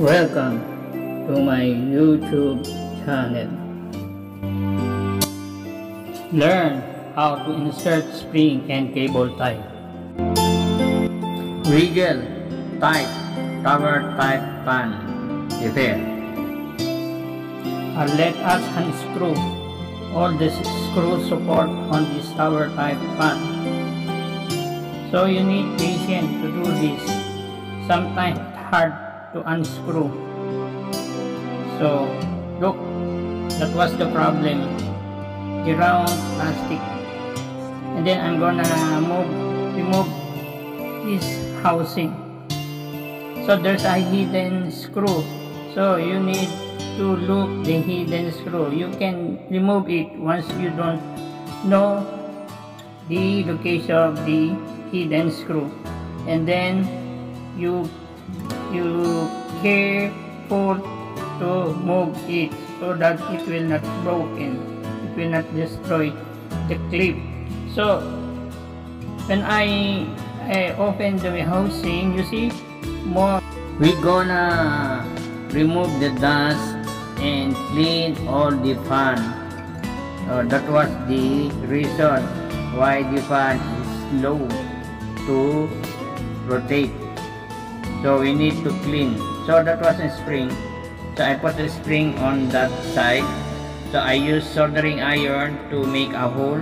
Welcome to my YouTube channel. Learn how to insert spring and cable tie. Wiggle, tight, cover type pan. Repair. And let us unscrew all the screw support on this tower type pan. So you need patience to do this. Sometimes hard to unscrew. So look, that was the problem. The round plastic. And then I'm gonna remove this housing. So there's a hidden screw. So you need to look the hidden screw. You can remove it once you don't know the location of the hidden screw. And then you careful to move it so that it will not broken, it will not destroy the clip. So when I open the housing, you see more. We gonna remove the dust and clean all the fan. That was the reason why the fan is slow to rotate. So we need to clean. So that was a spring. So I put a spring on that side. So I use soldering iron to make a hole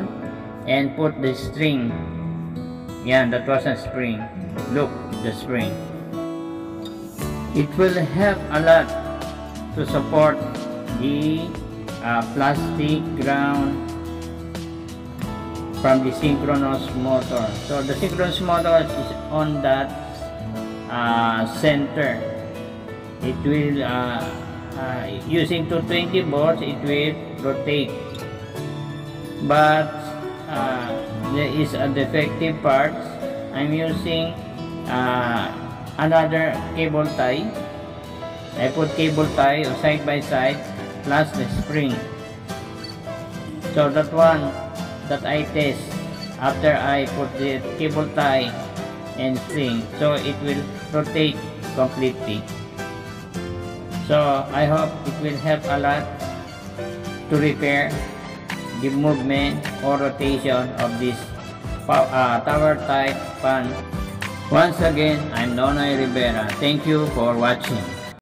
and put the string. Yeah, that was a spring. Look, the spring. It will help a lot to support the plastic ground from the synchronous motor. So the synchronous motor is on that center. It will using 220 volts it will rotate, but there is a defective part. I'm using another cable tie. I put cable tie side by side plus the spring. So that one that I test after I put the cable tie and string, so it will rotate completely. So I hope it will help a lot to repair the movement or rotation of this tower type fan. Once again, I'm Nona Rivera. Thank you for watching.